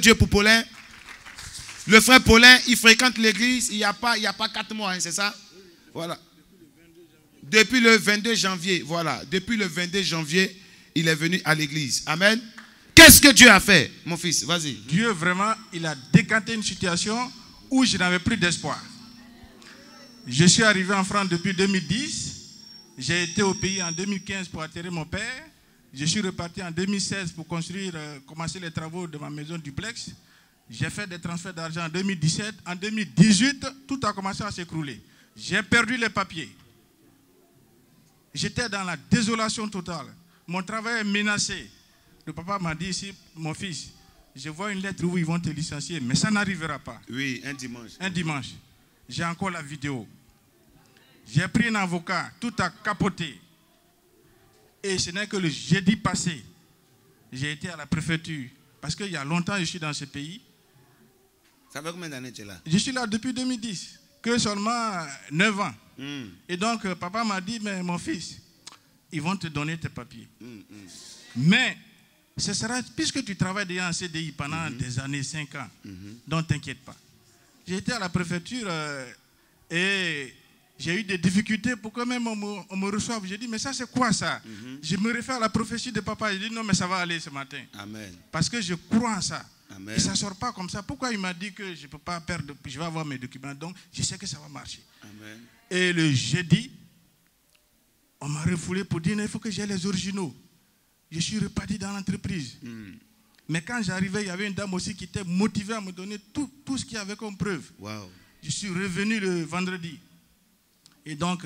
Dieu pour Paulin. Le frère Paulin, il fréquente l'église, il n'y a pas 4 mois, hein, c'est ça? Voilà. Depuis le 22 janvier, voilà. Depuis le 22 janvier, il est venu à l'église. Amen. Qu'est-ce que Dieu a fait, mon fils? Vas-y. Dieu, vraiment, il a décanté une situation où je n'avais plus d'espoir. Je suis arrivé en France depuis 2010. J'ai été au pays en 2015 pour atterrir mon père. Je suis reparti en 2016 pour construire, commencer les travaux de ma maison duplex. J'ai fait des transferts d'argent en 2017. En 2018, tout a commencé à s'écrouler. J'ai perdu les papiers. J'étais dans la désolation totale. Mon travail est menacé. Le papa m'a dit ici, mon fils, je vois une lettre où ils vont te licencier, mais ça n'arrivera pas. Oui, un dimanche. Un dimanche. J'ai encore la vidéo. J'ai pris un avocat, tout a capoté. Et ce n'est que le jeudi passé, j'ai été à la préfecture. Parce qu'il y a longtemps, je suis dans ce pays. Ça fait combien d'années que tu es là? Je suis là depuis 2010, que seulement 9 ans. Mm. Et donc, papa m'a dit, mais mon fils, ils vont te donner tes papiers. Mm, mm. Mais, ce sera, puisque tu travailles déjà en CDI pendant des années, 5 ans, donc t'inquiète pas. J'ai été à la préfecture et... j'ai eu des difficultés pour que même on me reçoive. J'ai dit, mais ça, c'est quoi ça? Je me réfère à la prophétie de papa. J'ai dit, non, mais ça va aller ce matin. Amen. Parce que je crois en ça. Amen. Et ça ne sort pas comme ça. Pourquoi il m'a dit que je ne peux pas perdre, je vais avoir mes documents? Donc, je sais que ça va marcher. Amen. Et le jeudi, on m'a refoulé pour dire, il faut que j'aie les originaux. Je suis reparti dans l'entreprise. Mais quand j'arrivais, il y avait une dame aussi qui était motivée à me donner tout ce qu'il y avait comme preuve. Wow. Je suis revenu le vendredi. Et donc,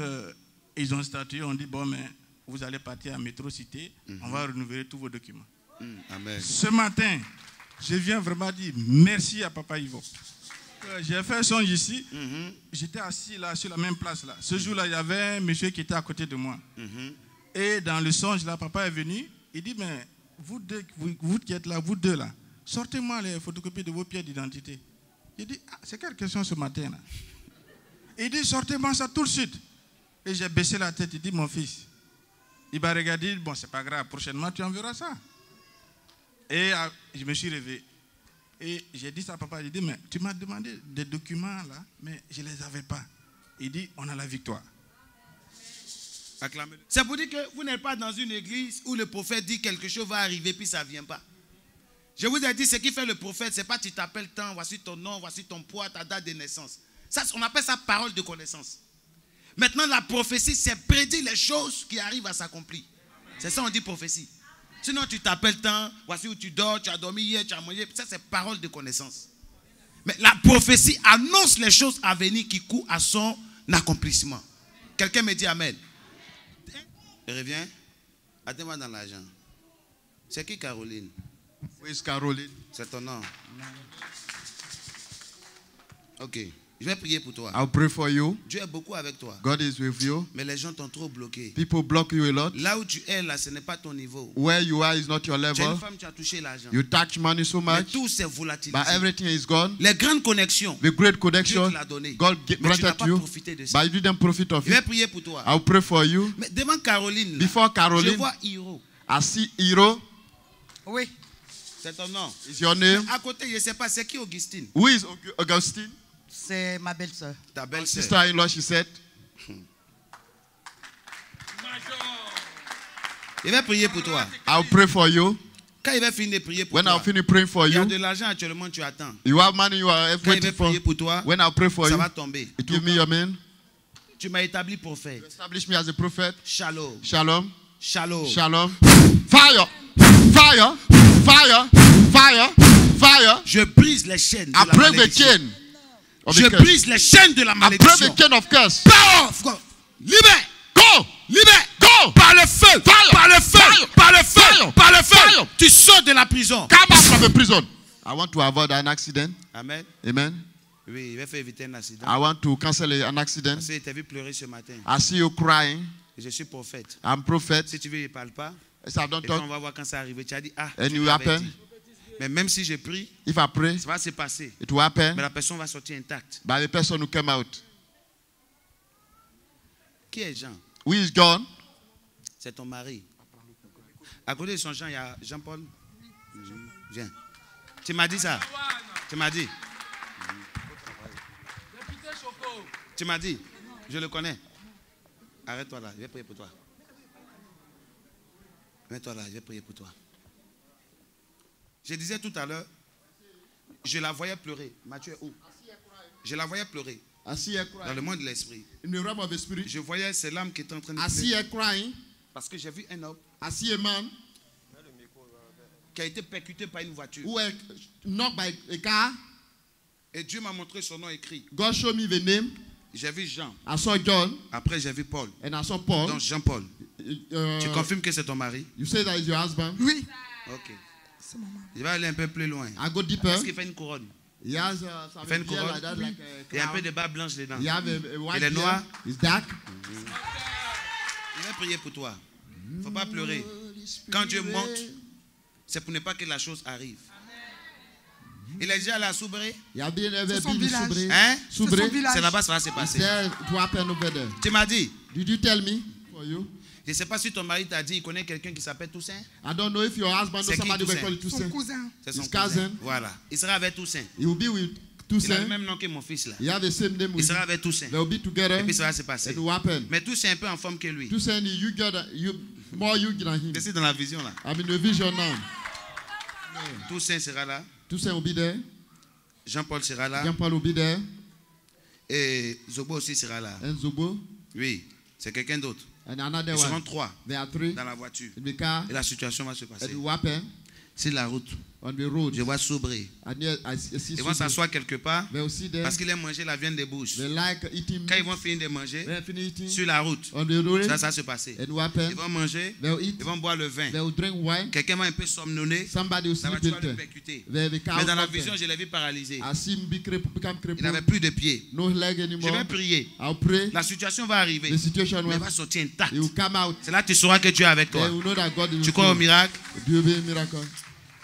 ils ont statué, on dit, bon, mais vous allez partir à Métro Cité, on va renouveler tous vos documents. Amen. Ce matin, je viens vraiment dire merci à Papa Ivo. J'ai fait un songe ici, j'étais assis là, sur la même place là. Ce jour-là, il y avait un monsieur qui était à côté de moi. Et dans le songe, là, papa est venu, il dit, mais vous qui êtes là, vous deux là, sortez-moi les photocopies de vos pièces d'identité. J'ai dit, ah, c'est quelle question ce matin là? Il dit, sortez-moi ça tout de suite. Et j'ai baissé la tête, il dit, mon fils. Il m'a regardé, bon, c'est pas grave, prochainement tu enverras ça. Et je me suis réveillé. Et j'ai dit ça à papa, il dit, mais tu m'as demandé des documents là, mais je ne les avais pas. Il dit, on a la victoire. Ça veut dire que vous n'êtes pas dans une église où le prophète dit quelque chose va arriver puis ça ne vient pas. Je vous ai dit, ce qui fait le prophète, ce n'est pas tu t'appelles tant, voici ton nom, voici ton poids, ta date de naissance. Ça, on appelle ça parole de connaissance. Maintenant, la prophétie, c'est prédire les choses qui arrivent à s'accomplir. C'est ça, on dit prophétie. Sinon, tu t'appelles tant, voici où tu dors, tu as dormi hier, tu as mangé. Ça, c'est parole de connaissance. Mais la prophétie annonce les choses à venir qui courent à son accomplissement. Quelqu'un me dit amen. Reviens. Attends-moi dans l'argent. C'est qui Caroline? Oui, c'est Caroline. C'est ton nom. Ok. Je vais prier pour toi. I'll pray for you. Dieu est beaucoup avec toi. God is with you. Mais les gens t'ont trop bloqué. People block you a lot. Là où tu es, là, ce n'est pas ton niveau. Where you are is not your level. Tu es une femme, tu as touché l'argent. You touch money so much. Mais tout c'est volatilité. But everything is gone. Les grandes connexions. The great connection. Dieu te l'a donné. God granted you. But you didn't profit of it. Je vais prier pour toi. I'll pray for you. Mais devant Caroline. Là, before Caroline. Je vois Hiro. I see Hiro. Oui. C'est ton nom. It's your name. Mais à côté, je ne sais pas, c'est qui Augustine? Who is Augustine? C'est ma belle-sœur. Ta belle-sœur. Sister-in-law, she said. Il va prier pour toi. I'll pray for you. Quand il va finir de prier pour toi. When I'll finish praying for you. Il y a de l'argent actuellement, tu attends. You have money, you are waiting for. Quand il va prier pour toi. When I'll pray for you. Ça va tomber. Give me your man. Tu m'as établi prophète. You establish me as a prophet. Shalom. Shalom. Shalom. Shalom. Fire. Fire. Fire. Fire. Fire. Je brise les chaînes. I break the chain. Je brise les chaînes de la malédiction. Power, libère, go, libère, go, par le feu, fire, par le feu, fire, par le feu, fire, par le feu. Fire. Tu sors de la prison. Come out from the prison. I want to avoid an accident. Amen. Amen. Oui, il va faire éviter un accident. I want to cancel an accident. Parce que t'as vu pleurer ce matin. I see you crying. Je suis prophète. I'm prophet. Si tu veux, je parle pas. Et on va voir quand ça arrive. Tu as dit ah. And you happen. Mais même si je prie, if I pray, ça va se passer. It will happen, mais la personne va sortir intacte. By the person who came out. Qui est Jean? Who is John? C'est ton mari. À côté de son Jean, il y a Jean-Paul. Jean. Tu m'as dit ça? Tu m'as dit? Tu m'as dit? Je le connais. Arrête-toi là, je vais prier pour toi. Mets-toi là, je vais prier pour toi. Je disais tout à l'heure, je la voyais pleurer. Matthieu où? Je la voyais pleurer. Dans le monde de l'esprit. Je voyais ces larmes qui étaient en train de pleurer. Parce que j'ai vu un homme qui a été percuté par une voiture. Et Dieu m'a montré son nom écrit. J'ai vu Jean. Après j'ai vu Paul. Donc Jean-Paul. Tu confirmes que c'est ton mari? Oui. Ok. Je vais aller un peu plus loin. Parce qu'il fait une couronne. Il fait une couronne. Il y a un peu de barbe blanche dedans. Il est noir. Il va prier pour toi. Il ne faut pas pleurer. Quand Dieu monte, c'est pour ne pas que la chose arrive. Il est déjà là à Soubré. C'est son village. Hein? C'est là-bas que ça va se passer. Tu m'as dit. Je ne sais pas si ton mari t'a dit qu'il connaît quelqu'un qui s'appelle Toussaint. C'est qui Toussaint? Son cousin. C'est son cousin. Voilà. Il sera avec Toussaint. Il a le même nom que mon fils là. Il sera avec Toussaint. Et puis ça va se passer. Mais Toussaint est un peu en forme que lui. C'est dans la vision là. Toussaint sera là. Jean-Paul sera là. Et Zobo aussi sera là. Oui, c'est quelqu'un d'autre. Ils seront trois dans la voiture. Et la situation va se passer. C'est la route. Je vois Soubré. Ils vont s'asseoir quelque part parce qu'ils aiment manger la viande des bouches. Quand ils vont finir de manger, sur la route, ça va se passer. Ils vont manger, ils vont boire le vin. Quelqu'un va un peu somnolé, ça va le percuter. Mais dans la vision, je l'ai vu paralysé. Il n'avait plus de pieds. Je vais prier. La situation va arriver. Mais elle va sortir intacte. C'est là que tu sauras que Dieu est avec toi. Tu crois au miracle?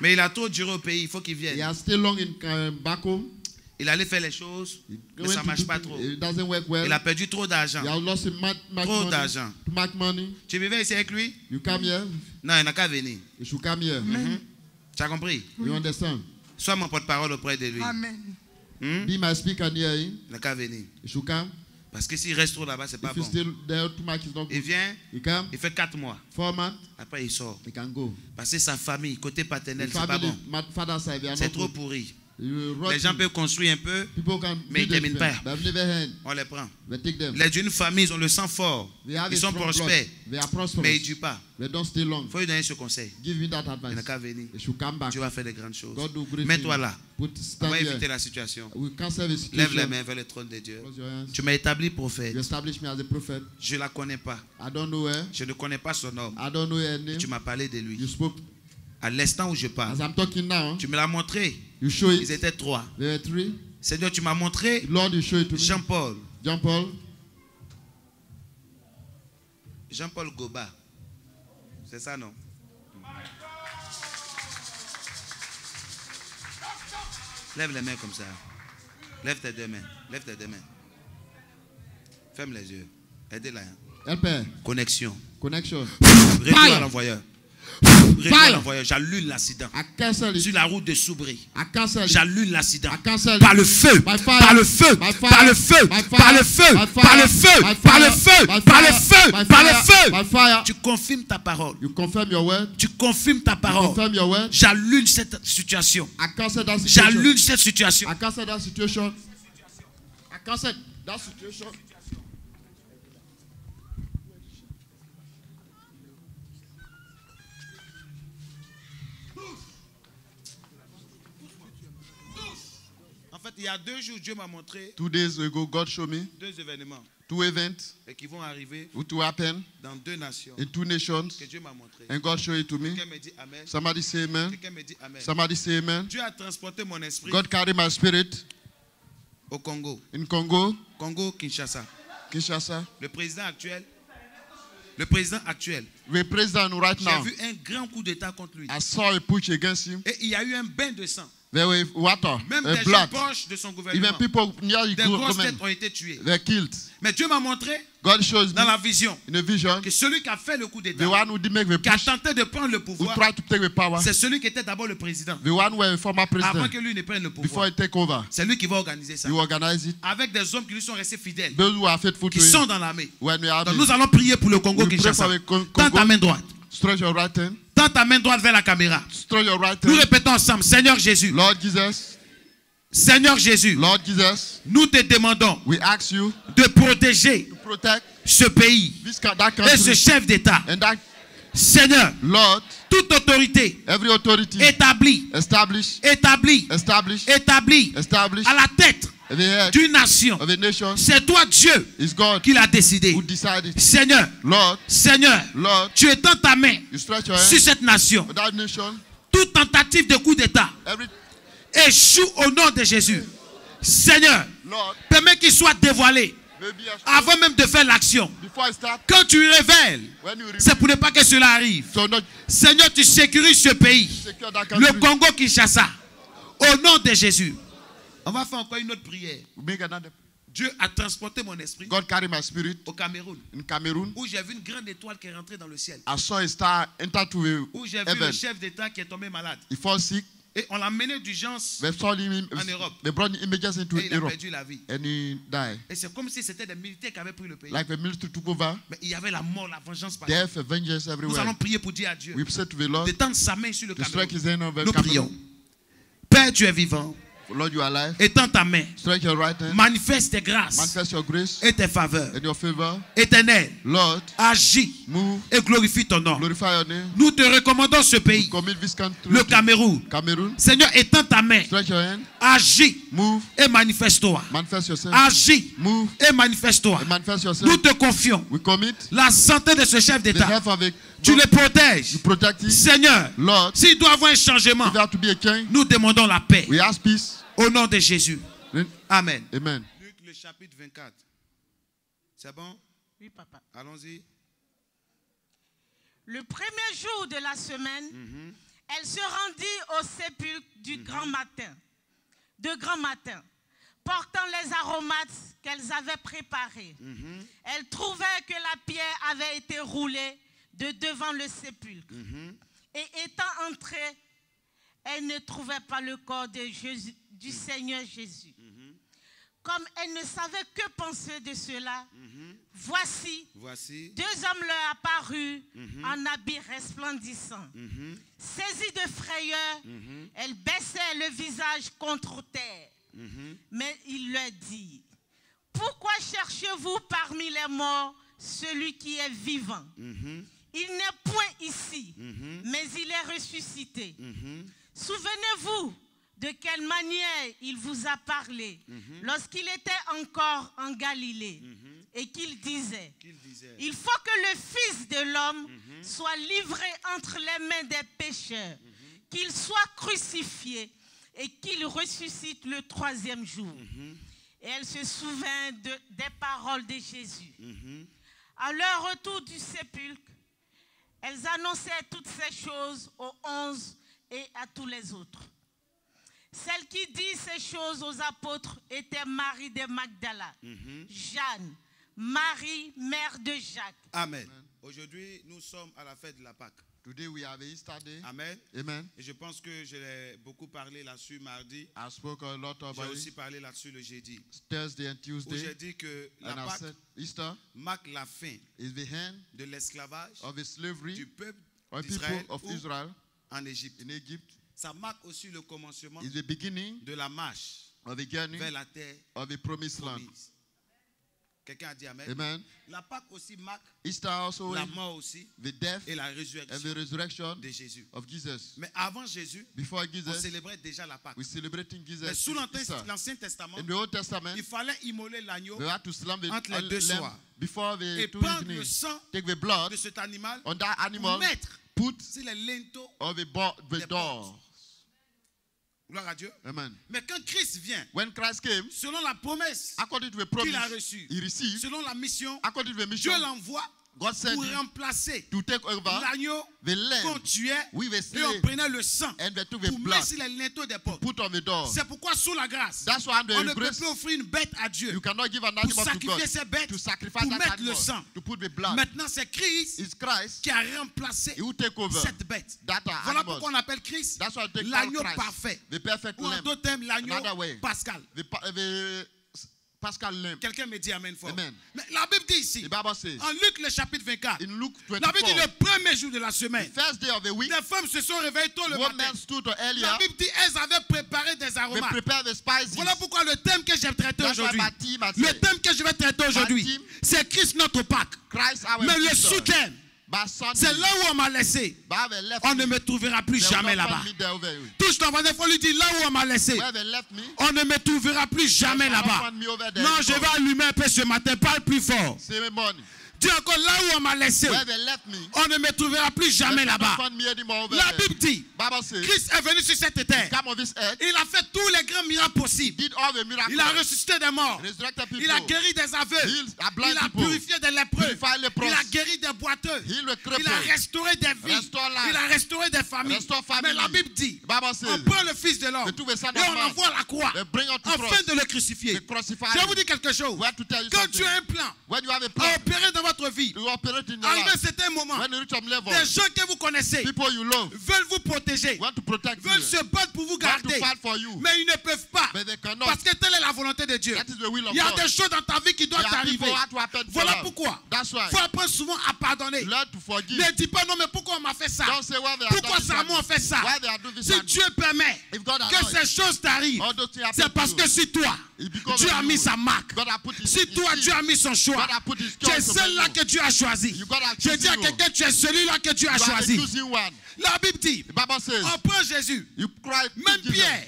Mais il a trop duré au pays, il faut qu'il vienne. Il allait faire les choses, mais ça ne marche pas trop. Il a perdu trop d'argent. Trop d'argent. Tu vivais ici avec lui? Non, il n'a qu'à venir. Tu as compris? Sois mon porte-parole auprès de lui. Il n'a qu'à venir. Parce que s'il reste trop là-bas, c'est pas bon. Il vient, il fait 4 mois. Après, il sort. Parce que sa famille, côté paternel, c'est pas bon. C'est trop pourri. Les gens peuvent construire un peu, mais ils ne terminent pas. On les prend. Les d'une famille, ils ont le sang fort. Ils sont prospères, mais ils ne tuent pas. Il faut lui donner ce conseil. Il n'a qu'à venir. Tu vas faire des grandes choses. Mets-toi là. On va éviter la situation. Lève les mains vers le trône de Dieu. Tu m'as établi prophète. Je ne la connais pas. Je ne connais pas son nom. Et tu m'as parlé de lui. À l'instant où je parle, tu me l'as montré. Ils étaient 3. Seigneur, tu m'as montré Jean-Paul. Jean-Paul Goba. C'est ça, non? Lève les mains comme ça. Lève tes deux mains. Lève tes deux mains. Ferme les yeux. Aidez-la. Connexion. Réduis à l'envoyeur. J'allume l'accident. Sur la route de Soubré. J'allume l'accident. Par le feu. Par le feu. Par le feu. Par le feu. Par le feu. Par le feu. Par le feu. Par le feu. Tu confirmes ta parole. Tu confirmes ta parole. J'allume cette situation. J'allume cette situation. Il y a 2 jours, Dieu m'a montré 2 days ago, God showed me 2 événements. 2 events. Et qui vont arriver. Ou to happen. Dans 2 nations. In 2 nations. Que Dieu m'a montré. And God showed it to me. Quelqu'un me dit amen. Somebody say amen. Quelqu'un me dit amen. Somebody say amen. Dieu a transporté mon esprit. God carried my spirit. Au Congo. In Congo. Congo Kinshasa. Kinshasa. Le président actuel. Le président right now. J'ai vu un grand coup d'état contre lui. I saw a push against him. Et il y a eu un bain de sang. There were water, même des gens proches de son gouvernement. Even people near the government ont été tués. They killed. Mais Dieu m'a montré God shows dans la vision que celui qui a fait le coup d'État, qui a tenté de prendre le pouvoir, c'est celui qui était d'abord le président. Avant que lui ne prenne le pouvoir, c'est lui qui va organiser ça. Avec des hommes qui lui sont restés fidèles, qui sont dans l'armée. Donc nous allons prier pour le Congo Kinshasa. Tends ta main droite. Tends ta main droite vers la caméra. Nous répétons ensemble, Seigneur Jésus. Lord Jesus. Seigneur Jésus, Lord Jesus, nous te demandons de protéger ce pays et ce chef d'État. Seigneur, Lord, toute autorité établie à la tête d'une nation, c'est toi Dieu qui l'a décidé. Seigneur, Lord, tu étends ta main sur cette nation. Toute tentative de coup d'État échoue au nom de Jésus. Seigneur, permets qu'il soit dévoilé avant même de faire l'action. Quand tu révèles, c'est pour ne pas que cela arrive. Seigneur, tu sécurises ce pays, le Congo Kinshasa, au nom de Jésus. On va faire encore une autre prière. Dieu a transporté mon esprit au Cameroun, où j'ai vu une grande étoile qui est rentrée dans le ciel, où j'ai vu le chef d'État qui est tombé malade. Et on l'a mené d'urgence en Europe. Et il a perdu la vie. Et c'est comme si c'était des militaires qui avaient pris le pays. Mais il y avait la mort, la vengeance partout. Nous allons prier pour dire à Dieu de tendre sa main sur le Cameroun. Nous prions. Père, tu es vivant. Lord, you are alive. Étends ta main. Stretch your right hand. Manifeste tes grâces. Manifest your grace. Et tes faveurs. And your favor. Éternel, Lord, agis. Move. Et glorifie ton nom. Glorify your name. Nous te recommandons ce pays, le Cameroun. Seigneur, étends ta main. Stretch your hand. Agis. Move. Et manifeste-toi. Manifest yourself. Agis. Move. Et manifeste-toi. Manifest yourself. Nous te confions la santé de ce chef d'État. Tu les protèges. Seigneur, s'il doit y avoir un changement, nous demandons la paix. We ask peace. Au nom de Jésus. Amen. Amen. Luc, le chapitre 24. C'est bon? Oui, papa. Allons-y. Le premier jour de la semaine, elle se rendit au sépulcre du grand matin, portant les aromates qu'elles avaient préparés. Elle trouvait que la pierre avait été roulée de devant le sépulcre. Et étant entrée, elle ne trouvait pas le corps de Jésus, du Seigneur Jésus. Comme elle ne savait que penser de cela, voici, deux hommes leur apparurent en habits resplendissants. Saisie de frayeur, elle baissait le visage contre terre. Mais il leur dit, « Pourquoi cherchez-vous parmi les morts celui qui est vivant? Il n'est point ici, mais il est ressuscité. Souvenez-vous de quelle manière il vous a parlé lorsqu'il était encore en Galilée et qu'il disait, il faut que le Fils de l'homme soit livré entre les mains des pécheurs, qu'il soit crucifié et qu'il ressuscite le troisième jour. » Et elle se souvint des paroles de Jésus. À leur retour du sépulcre, elles annonçaient toutes ces choses aux 11 et à tous les autres. Celle qui dit ces choses aux apôtres était Marie de Magdala, Jeanne, Marie, mère de Jacques. Amen. Aujourd'hui, nous sommes à la fête de la Pâque. Today we have Easter Day. Amen. Amen. Et je pense que j'ai beaucoup parlé là-dessus mardi. J'ai aussi parlé là-dessus le jeudi. Thursday and Tuesday. Où j'ai dit que la Pâque marque la fin de l'esclavage du peuple d'Israël en Égypte. Ça marque aussi le commencement de la marche vers la terre promise. Quelqu'un a dit amen. La Pâque aussi marque la mort aussi et la résurrection de Jésus. Mais avant Jésus, on célébrait déjà la Pâque. Mais sous l'Ancien Testament, il fallait immoler l'agneau entre les deux soirs et prendre le sang de cet animal pour mettre sur les linteaux des portes. Gloire à Dieu. Amen. Mais quand Christ vient, selon la promesse qu'il a reçue, selon la mission, Dieu l'envoie God said, pour remplacer l'agneau qu'on tuait, et on prenait le sang pour mettre sur les linteaux des portes. C'est pourquoi sous la grâce, on ne peut plus offrir une bête à Dieu pour sacrifier ces bêtes, pour mettre le sang. Maintenant c'est Christ qui a remplacé cette bête. Voilà pourquoi on appelle Christ l'agneau parfait, ou en d'autres termes l'agneau pascal. Quelqu'un me dit amen fort. Amen. Mais la Bible dit ici, en Luc le chapitre 24, la Bible dit le premier jour de la semaine, les femmes se sont réveillées tôt le matin. La Bible dit elles avaient préparé des aromates. Voilà pourquoi le thème que j'ai traité aujourd'hui, c'est Christ notre Pâque. Mais le sous-thème, c'est là où on m'a laissé. On ne me trouvera plus jamais là-bas. Touche ton voisin, il faut lui dire là où on m'a laissé. On ne me trouvera plus jamais là-bas. Non, je vais allumer un peu ce matin. Parle plus fort. Dis encore là où on m'a laissé. On ne me trouvera plus jamais là-bas. La Bible dit Christ est venu sur cette terre. Il a fait tous les grands miracles possibles. Il a ressuscité des morts. Il a guéri des aveugles. Il a purifié des lépreux. Il a guéri des boiteux. Il a restauré des vies. Il a restauré des familles. Mais la Bible dit on prend le Fils de l'homme et on envoie à la croix afin de le crucifier. Je vais vous dire quelque chose. Quand tu as un plan à opérer dans votre vie, arrivé c'était un moment, les gens que vous connaissez veulent vous protéger, veulent se battre pour vous garder, mais ils ne peuvent pas, parce que telle est la volonté de Dieu. Il y a des choses dans ta vie qui doivent t'arriver. Voilà pourquoi il faut apprendre souvent à pardonner. Ne dis pas non mais pourquoi on m'a fait ça, pourquoi ça m'a fait ça. Si Dieu permet que ces choses t'arrivent, c'est parce que si toi Dieu a mis sa marque, si toi Dieu a mis son choix, tu es celui-là que Dieu a choisi. Je dis à quelqu'un, tu es celui-là que Dieu a choisi. La Bible dit, on prend Jésus, même Pierre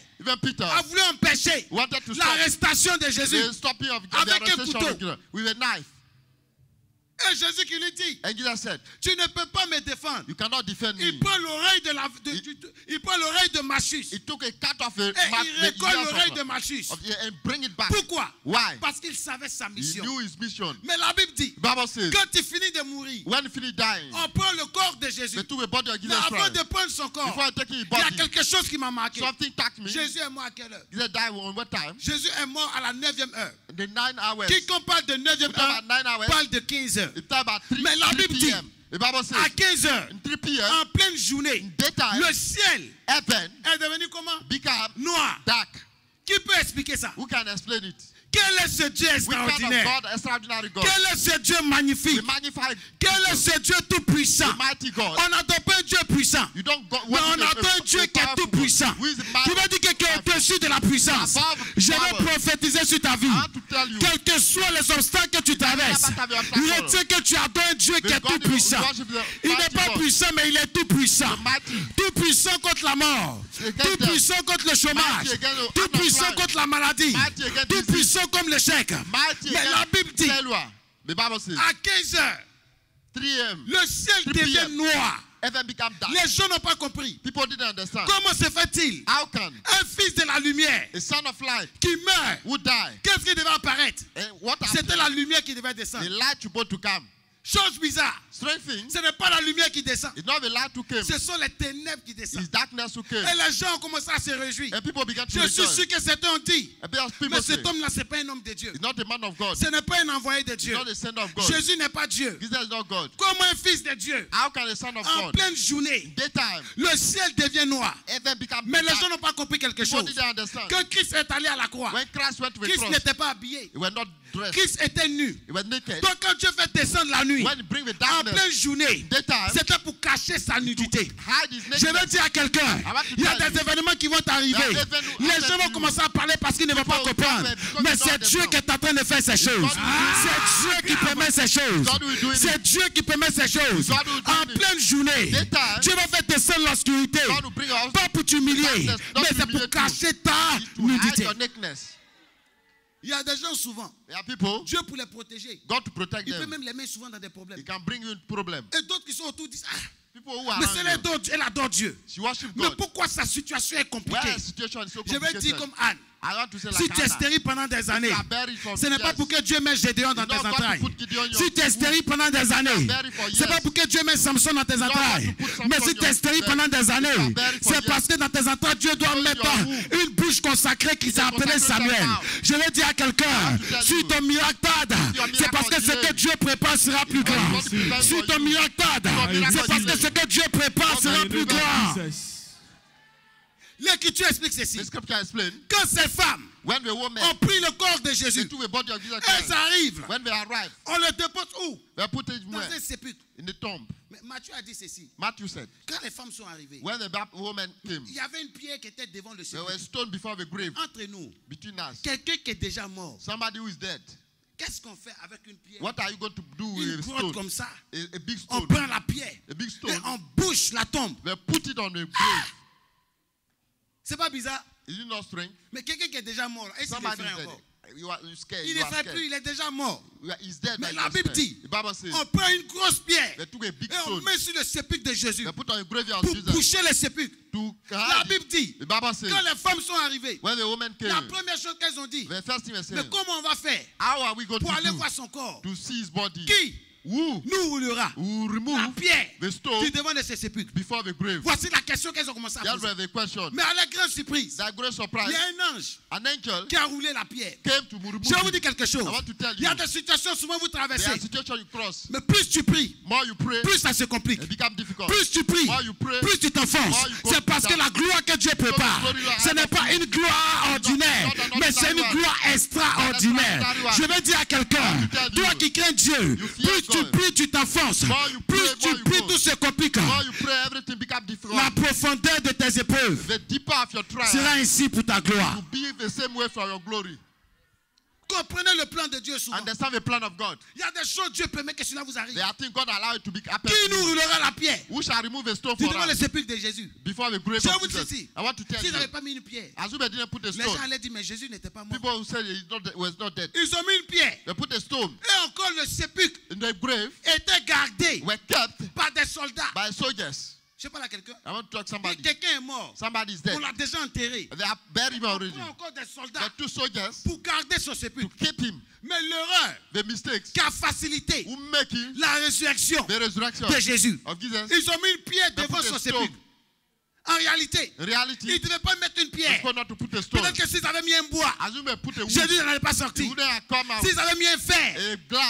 a voulu empêcher l'arrestation de Jésus avec un couteau. Et Jésus qui lui dit, tu ne peux pas me défendre. Il prend l'oreille de Malchus. Et il recolle l'oreille de Malchus. Pourquoi? Parce qu'il savait sa mission. Mais la Bible dit, quand il finit de mourir, on prend le corps de Jésus. Mais avant de prendre son corps, il y a quelque chose qui m'a marqué. Jésus est mort à quelle heure? Jésus est mort à la 9e heure. Quiconque parle de 9e heure parle de 15 heures. Mais la Bible dit, à 15 heures, en pleine journée, le ciel est devenu comment? Noir. Qui peut expliquer ça? Quel est ce Dieu extraordinaire? Quel est ce Dieu magnifique? Quel est ce Dieu tout puissant? On n'attend pas un Dieu puissant, mais on attend un Dieu qui est tout puissant. Tu veux dire que tu es au-dessus de la puissance. Je vais prophétiser sur ta vie. Quels que soient les obstacles que tu traverses, retiens que tu attends un Dieu qui est tout puissant. Il n'est pas puissant, mais il est tout puissant. Tout puissant contre la mort. Tout puissant contre le chômage. Tout puissant contre la maladie. Tout puissant comme l'échec. Mais la Bible dit à 15 heures, le ciel devient noir. Les gens n'ont pas compris. Comment se fait-il un fils de la lumière qui meurt, qu'est-ce qui devait apparaître? C'était la lumière qui devait descendre. Chose bizarre, ce n'est pas la lumière qui descend, ce sont les ténèbres qui descendent. Et les gens ont commencé à se réjouir. Je suis sûr que certains ont dit, mais cet homme-là, ce n'est pas un homme de Dieu. Ce n'est pas un envoyé de Dieu. Jésus n'est pas Dieu. Comment un fils de Dieu, en pleine journée, le ciel devient noir. Mais les gens n'ont pas compris quelque chose. Quand Christ est allé à la croix, Christ n'était pas habillé. Christ était nu. Donc quand Dieu fait descendre la nuit, en pleine journée, c'était pour cacher sa nudité. Je veux dire à quelqu'un, il y a des événements qui vont arriver. Les gens vont commencer à parler parce qu'ils ne vont pas comprendre. Mais c'est Dieu qui est en train de faire ces choses. C'est Dieu qui permet ces choses. C'est Dieu qui permet ces choses. En pleine journée, Dieu va faire descendre l'obscurité. Pas pour t'humilier, mais c'est pour cacher ta nudité. Il y a des gens souvent. Dieu pour les protéger. God to protect them. Il peut même les mettre souvent dans des problèmes. He can bring you problem. Et d'autres qui sont autour disent mais c'est elle adore Dieu. Mais pourquoi sa situation est compliquée? Je vais dire comme Anne. Si tu es stérile pendant des années, ce n'est pas pour que Dieu mette Gédéon dans tes entrailles. Si tu es stérile pendant des années, ce n'est pas pour que Dieu mette Samson dans tes entrailles. Mais si tu es stérile pendant des années, c'est parce que dans tes entrailles, Dieu doit mettre une bouche consacrée qui s'est appelée Samuel. Je le dis à quelqu'un, si ton miracle tarde, c'est parce que ce que Dieu prépare sera plus grand. Si ton miracle tarde, c'est parce que ce que Dieu prépare sera plus grand. L'Écriture explique ceci. Quand ces femmes ont pris le corps de Jésus, elles arrivent. On le dépose où? Dans un sépulcre. Mais Matthieu a dit ceci. Quand les femmes sont arrivées, il y avait une pierre qui était devant le sépulcre. Entre nous, quelqu'un qui est déjà mort, qu'est-ce qu'on fait avec une pierre? Une grotte comme ça. On prend la pierre et on bouche la tombe. C'est pas bizarre? Mais quelqu'un qui est déjà mort, est-ce qu'il est frais encore? Il ne fait plus, il est déjà mort. Mais la Bible dit, on prend une grosse pierre et on met sur le sépulcre de Jésus pour boucher le sépulcre. La Bible dit, quand les femmes sont arrivées, la première chose qu'elles ont dit, mais comment on va faire pour aller voir son corps? Qui nous roulera la pierre du devant de ce sépulcre? Voici la question qu'elles ont commencé à poser. Mais à la grande surprise, il y a un ange qui a roulé la pierre. Je vais vous dire quelque chose. Il y a des situations souvent vous traversez. Mais plus tu pries, plus ça se complique. Plus tu pries, plus tu t'enfonces. C'est parce que la gloire que Dieu prépare, ce n'est pas une gloire ordinaire, mais c'est une gloire extraordinaire. Je vais dire à quelqu'un, toi qui crains Dieu, plus tu pries, tu t'enfonces. Plus tu pries, tout se complique. La profondeur de tes épreuves sera ainsi pour ta gloire. Comprenez le plan de Dieu souvent. Il y a des choses Dieu permet que cela vous arrive. Qui nous roulera la pierre? Dites-moi le sépulcre de Jésus. Je vous dis ceci. Si vous n'avez pas mis une pierre, les gens allaient dire mais Jésus n'était pas mort. Ils ont mis une pierre. Et encore le sépulcre était gardé par des soldats. Je parle à quelqu'un. Quelqu'un est mort. On l'a déjà enterré. Il y a encore des soldats pour garder son sépulcre. Mais l'erreur qui a facilité la résurrection de Jésus. Ils ont mis une pierre devant son sépulcre. En réalité, ils ne devaient pas mettre une pierre. Peut-être que s'ils avaient mis un bois, Jésus n'allait pas sortir. S'ils avaient mis un fer,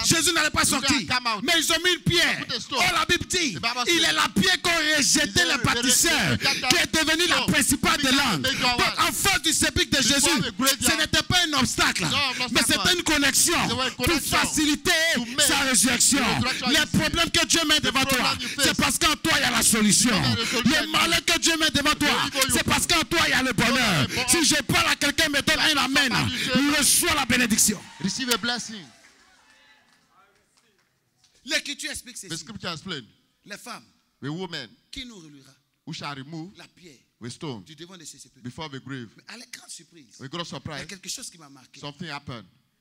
Jésus n'allait pas sortir. Mais ils ont mis une pierre. Oh, la Bible dit, il est la pierre qu'ont rejeté les bâtisseurs, qui est devenue la principale de l'angle. Donc, en face du sépulcre de Jésus, ce n'était pas un obstacle, mais c'était une connexion pour faciliter sa résurrection. Les problèmes que Dieu met devant toi, c'est parce qu'en toi, il y a la solution. Les malheurs que Dieu met devant toi, c'est parce qu'en toi il y a le bonheur. Si je parle à quelqu'un, me donne un amen. Reçois la bénédiction. Receive a blessing. L'Écriture explique ceci. Les femmes, the women, qui nous roulera la pierre du devant de ce sépulcre. Mais à la grande surprise, il y a quelque chose qui m'a marqué.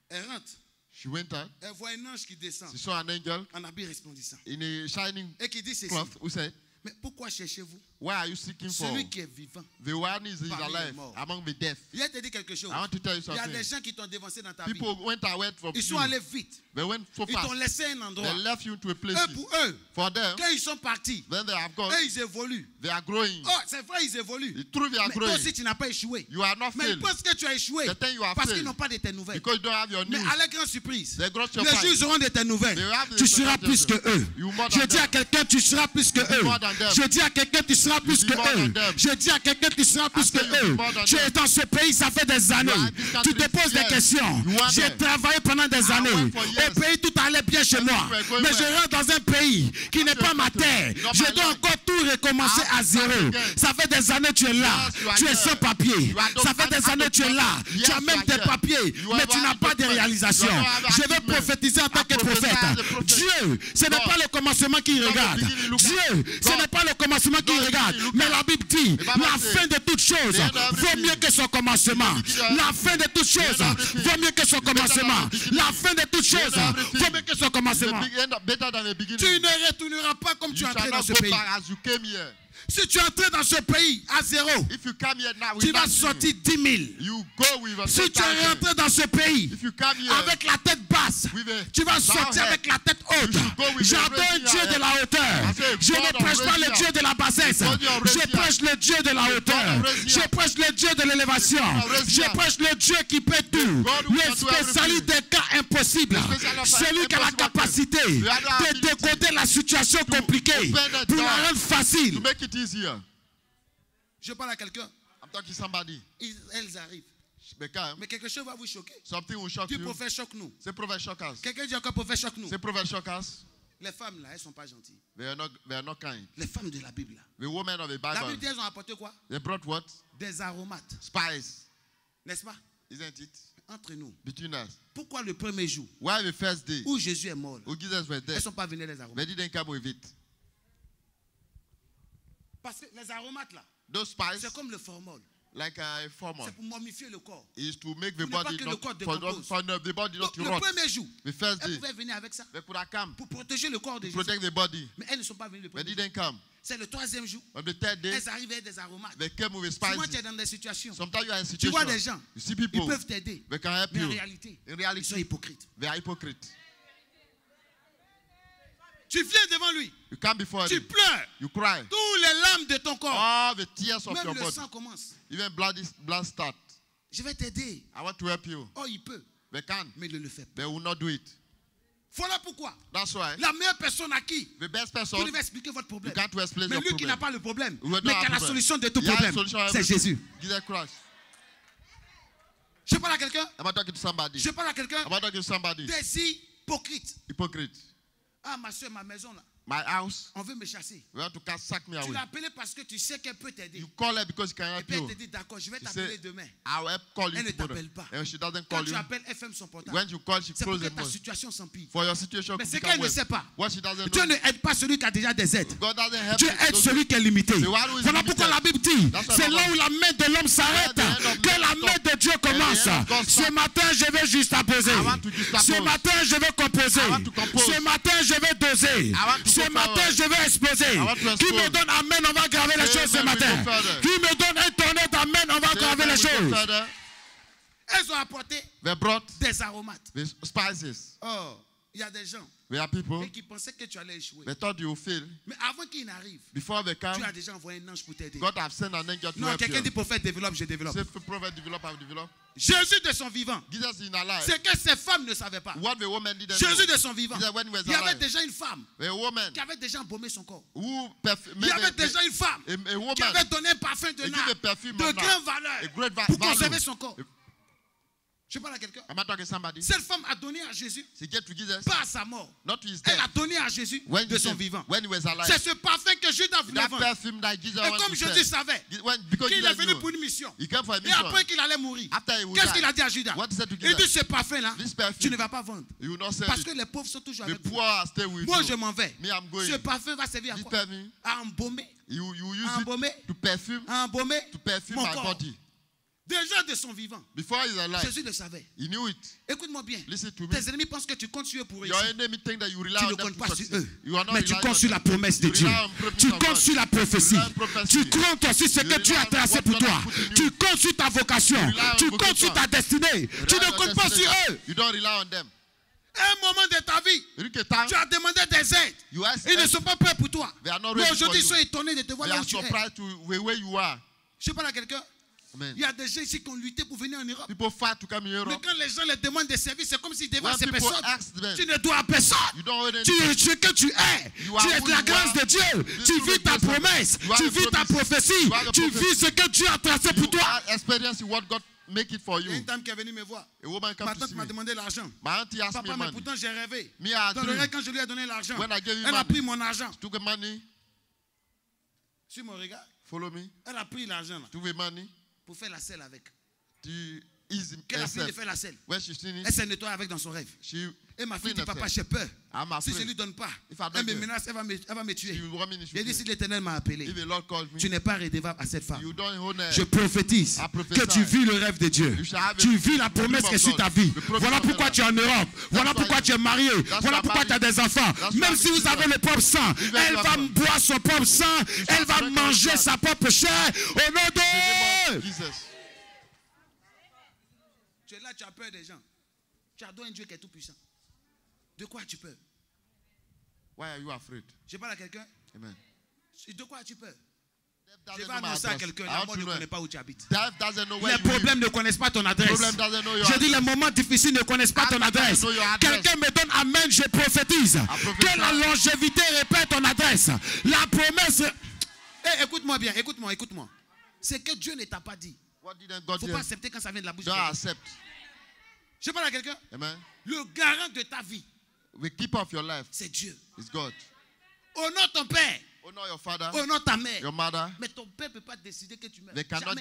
Elle rentre. Elle voit un ange qui descend en habit resplendissant et qui dit ceci. Mais pourquoi cherchez-vous celui qui est vivant parmi les morts? Il a te dit quelque chose. Il y a des gens qui t'ont dévancé dans ta vie. Ils sont allés vite. Ils t'ont laissé un endroit. Eux pour eux, quand ils sont partis, eux ils évoluent. Oh, c'est vrai, ils évoluent. Mais toi aussi tu n'as pas échoué. Mais parce que tu as échoué, parce qu'ils n'ont pas de tes nouvelles. Mais à la grande surprise, les juges auront de tes nouvelles. Tu seras plus que eux. Je dis à quelqu'un, tu seras plus que eux. Je dis à quelqu'un, tu seras plus que eux. Je dis à quelqu'un, tu seras plus que eux. Tu es dans ce pays, ça fait des années. Tu te poses des questions. J'ai travaillé pendant des années. Au pays, tout allait bien chez moi. Mais je rentre dans un pays qui n'est pas ma terre. Je dois encore tout recommencer à zéro. Ça fait des années que tu es là. Tu es sans papier. Ça fait des années que tu es là. Tu as même tes papiers, mais tu n'as pas de réalisation. Je vais prophétiser en tant que prophète. Dieu, ce n'est pas le commencement qu'il regarde. Dieu, ce n'est pas le commencement qu'il regarde. Mais la Bible dit, la fin de toutes choses vaut mieux que son commencement. La fin de toutes choses vaut mieux que son commencement. La fin de toutes choses vaut mieux que son commencement. Tu ne retourneras pas comme tu es entré dans ce pays. Si tu entres dans ce pays à zéro, tu vas sortir 10 000. Si tu es rentré dans ce pays avec la tête basse, tu vas sortir avec la tête haute. J'adore le Dieu de la hauteur. Je ne prêche pas le Dieu de la bassesse. Je prêche le Dieu de la hauteur. Je prêche le Dieu de l'élévation. Je prêche le Dieu qui peut tout. Le spécialiste des cas impossibles. Celui qui a la capacité de décoder la situation compliquée pour la rendre facile. Je parle à quelqu'un. Elles arrivent. Mais quelque chose va vous choquer. Du prophète choque nous. Quelqu'un dit encore prophète choque nous. Les femmes là, elles ne sont pas gentilles. Les femmes de la Bible là. La Bible, elles ont apporté quoi? Des aromates. Spice. N'est-ce pas? Entre nous. Pourquoi le premier jour où Jésus est mort, elles ne sont pas venues les aromates? Parce que les aromates là, c'est comme le formol. Like c'est pour momifier le corps. Is to make the body not, le corps décompose. Donc, le premier jour, elles pouvaient venir avec ça pour protéger le corps de Jésus. Mais elles ne sont pas venues le premier jour. C'est le troisième jour. Elles arrivent avec des aromates. Souvent tu es dans des situations. Tu vois des gens, ils peuvent t'aider. Mais en réalité, ils sont hypocrites. Tu viens devant lui. Tu pleures. Tous les larmes de ton corps. All the tears of your body. Même le sang commence. Even blood start. Je vais t'aider. I want to help you. Oh, il peut. They can. Mais il ne le fait pas. They will not do it. Voilà pourquoi. That's why. La meilleure personne à qui? The best person. Vous devez expliquer votre problème. You can't explain your problem. Mais lui qui n'a pas le problème, mais qui a la solution de tout problème, c'est Jésus. Jesus Christ. Je parle à quelqu'un. Je parle à quelqu'un. Des hypocrites. Ah, ma soeur, ma maison là. My house. On veut me chasser. Tu l'as appelée parce que tu sais qu'elle peut t'aider. You call her because she can help you. Elle te dit d'accord, je vais t'appeler demain. Elle ne t'appelle pas. Quand tu appelles, elle ferme son portable. C'est pour que ta situation s'empire. Mais c'est qu'elle ne sait pas. Dieu ne aide pas celui qui a déjà des aides. Dieu aide celui qui est limité. Voilà pourquoi la Bible dit, c'est là où la main de l'homme s'arrête que la main de Dieu commence. Ce matin, je vais juste apposer. Ce matin, je vais composer. Ce matin, je vais doser. Ce matin, je vais exploser. Qui me donne amen, on va graver les choses ce matin. Qui me donne un tonnet amen, on va graver les choses. Elles ont apporté des aromates. Spices. Oh, il y a des gens qui pensaient que tu allais échouer. Mais avant qu'ils n'arrivent, tu as déjà envoyé un ange pour t'aider. Non, quelqu'un dit prophète développe, je développe. Jésus de son vivant, c'est que ces femmes ne savaient pas. Jésus de son vivant, il y avait déjà une femme qui avait déjà embaumé son corps. Il y avait déjà une femme qui avait donné un parfum de nard de grande valeur pour conserver son corps. Je parle à quelqu'un. Cette femme a donné à Jésus pas à sa mort. Elle a donné à Jésus de son vivant. C'est ce parfum que Judas venait vendre. Et comme Jésus savait qu'il est venu pour une mission, et après qu'il allait mourir, qu'est-ce qu'il a dit à Judas? Il dit ce parfum là, tu ne vas pas vendre. Parce que les pauvres sont toujours avec vous. Moi je m'en vais. Ce parfum va servir à quoi? À embaumer. À embaumer. À embaumer mon corps. Déjà de son vivant, Jésus le savait. Écoute-moi bien. Tes ennemis pensent que tu comptes sur eux pour réussir. Tu ne comptes pas sur eux, mais tu comptes sur la promesse de Dieu. Tu comptes sur la prophétie. Tu comptes sur ce que tu as tracé pour toi. Tu comptes sur ta vocation. Tu comptes sur ta destinée. Tu ne comptes pas sur eux. Un moment de ta vie, tu as demandé des aides. Ils ne sont pas prêts pour toi. Mais aujourd'hui, ils sont étonnés de te voir là où tu es. Je parle à quelqu'un. Amen. Il y a des gens ici qui ont lutté pour venir en Europe. Mais quand les gens les demandent des services, c'est comme s'ils devaient à ces personnes. Tu ne dois à personne. Tu es ce que tu es. Tu es la grâce de Dieu. Tu vis ta promesse. Tu vis ta prophétie. Tu vis ce que Dieu a tracé pour toi. Il y a une dame qui est venue me voir. Ma tante m'a demandé l'argent. Papa, mais pourtant j'ai rêvé. Dans le rêve, quand je lui ai donné l'argent, elle a pris mon argent. Suis mon regard. Elle a pris l'argent là. Pour faire la selle avec. Qu'elle a fini de faire la selle. Elle s'est nettoyée avec dans son rêve. Et Et ma fille dit, papa, j'ai peur. Si je ne lui donne pas, elle me menace, elle va me tuer. Il dit, si l'Éternel m'a appelé, tu n'es pas redevable à cette femme. Je prophétise que tu vis le rêve de Dieu. Tu vis la promesse qui est sur ta vie. Voilà pourquoi tu es en Europe. Voilà pourquoi tu es marié. Voilà pourquoi tu as des enfants. Même si vous avez le propre sang, elle va boire son propre sang. Elle va manger sa propre chair. Au nom de Jésus. Tu es là, tu as peur des gens. Tu adores un Dieu qui est tout puissant. De quoi tu peur? Why are you afraid? Je parle à quelqu'un. De quoi tu peur? Je vais annoncer à quelqu'un. La mort ne connaît pas où tu habites. Les problèmes ne connaissent pas ton adresse. Je dis les moments difficiles ne connaissent pas ton adresse. Quelqu'un me donne amen, je prophétise que la longévité répète ton adresse. La promesse. Hey, écoute-moi bien, écoute-moi, écoute-moi. C'est que Dieu ne t'a pas dit. Il ne faut pas accepter quand ça vient de la bouche. Je parle à quelqu'un. Le garant de ta vie, c'est Dieu. Honore ton père. Honore ta mère. Mais ton père ne peut pas décider que tu meurs. Ta mère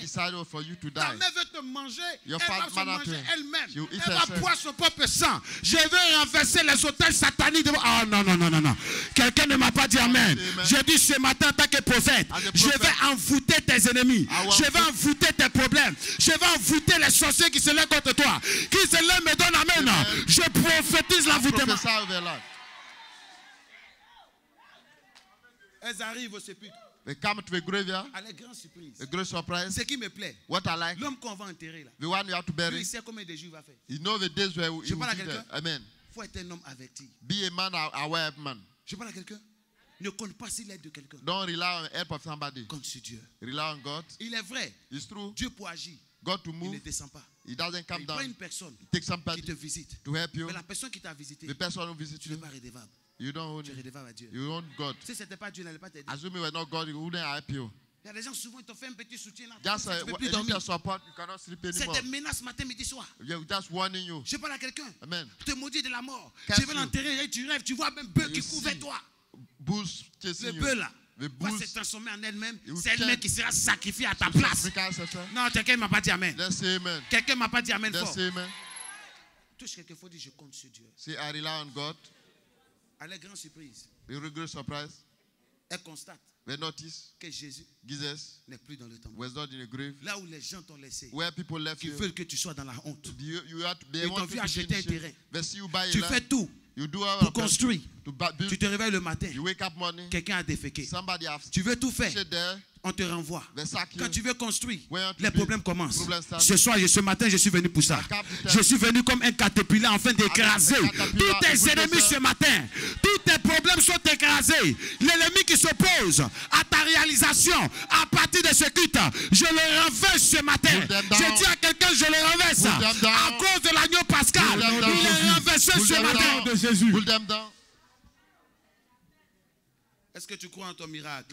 veut te manger. Elle va manger elle-même. Elle va boire son propre sang. Je veux renverser les hôtels sataniques. Oh non, non, non, non, non. Quelqu'un ne m'a pas dit amen. Je dis ce matin en tant que prophète, je vais envoûter tes ennemis. Je vais envoûter tes problèmes. Je vais envoûter les sorciers qui se lèvent contre toi. Qui se lèvent me donnent amen. Je prophétise l'envoûtement. Elles arrivent au sépulcre. À la grande surprise. Ce qui me plaît. L'homme qu'on va enterrer là. Il sait combien de jours il va faire. Je parle à quelqu'un. Il faut être un homme averti. Je parle à quelqu'un. Ne compte pas sur l'aide de quelqu'un. Compte sur Dieu. Il est vrai. Dieu pour agir. Il ne descend pas. Il prend une personne qui te visite. Mais la personne qui t'a visité, tu n'es pas redevable. You don't own Dieu. You own God. Si ce n'était pas Dieu, il n'allait pas t'aider. Assume we were not God, he wouldn't help you. Il y a des gens souvent ils t'ont fait un petit soutien là. Tu peux plus dormir. C'est des menaces matin, midi, soir. Je parle à quelqu'un. Te maudis de la mort. Je vais l'enterrer et tu rêves. Tu vois même bœuf qui couvre toi. Le bœuf là va se transformer en elle-même. C'est elle-même qui sera sacrifiée à ta place. Non, quelqu'un m'a pas dit amen. Quelqu'un m'a pas dit amen fort. Touche quelqu'un faut dire je compte sur Dieu. C'est I rely on God. À la grande surprise, elle constate que Jésus n'est plus dans le temple. Là où les gens t'ont laissé, qui veulent que tu sois dans la honte. Ils t'ont vu acheter un terrain. Tu fais tout pour construire. Tu te réveilles le matin, quelqu'un a déféqué. Tu veux tout faire. On te renvoie. Quand tu veux construire, les problèmes commencent. Ce soir et ce matin, je suis venu pour ça. Je suis venu comme un caterpillar en train d'écraser tous tes ennemis ce matin. Tous tes problèmes sont écrasés. L'ennemi qui s'oppose à ta réalisation à partir de ce culte, je le renverse ce matin. Je dis à quelqu'un, je le renverse. À cause de l'agneau pascal, il est renversé ce matin de Jésus. Est-ce que tu crois en ton miracle?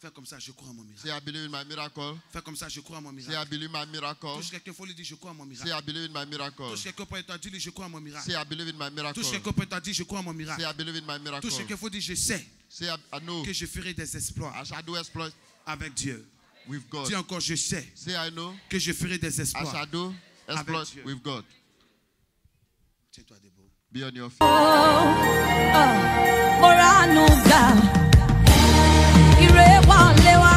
Fais comme ça, je crois en mon miracle. Fais comme ça, je crois en mon miracle. Touche quelqu'un, il faut lui dire, je crois en mon miracle. Touche quelqu'un, il faut lui dire, je crois en mon miracle. Touche quelqu'un, il faut dire, je crois en mon miracle. Touche quelqu'un, il faut dire, je sais que je ferai des exploits avec Dieu. Dis encore, je sais que je ferai des exploits avec Dieu. Tiens-toi debout. Be on your feet. Oh, oh,